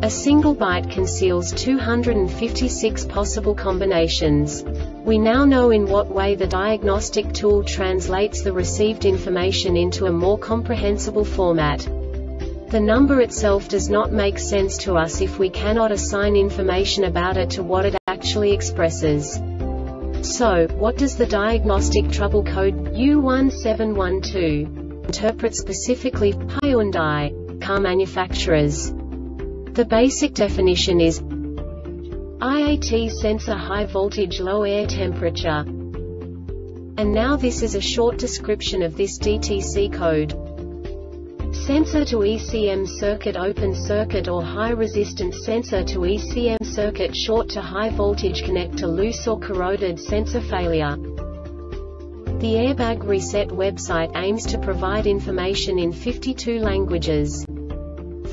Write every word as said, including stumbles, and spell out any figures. A single byte conceals two hundred fifty-six possible combinations. We now know in what way the diagnostic tool translates the received information into a more comprehensible format. The number itself does not make sense to us if we cannot assign information about it to what it actually expresses. So, what does the diagnostic trouble code U one seven one two interpret specifically for Hyundai car manufacturers? The basic definition is I A T sensor high voltage low air temperature. And now this is a short description of this D T C code. Sensor to E C M circuit open circuit or high resistance sensor to E C M circuit short to high voltage connector loose or corroded sensor failure. The Airbag Reset website aims to provide information in fifty-two languages.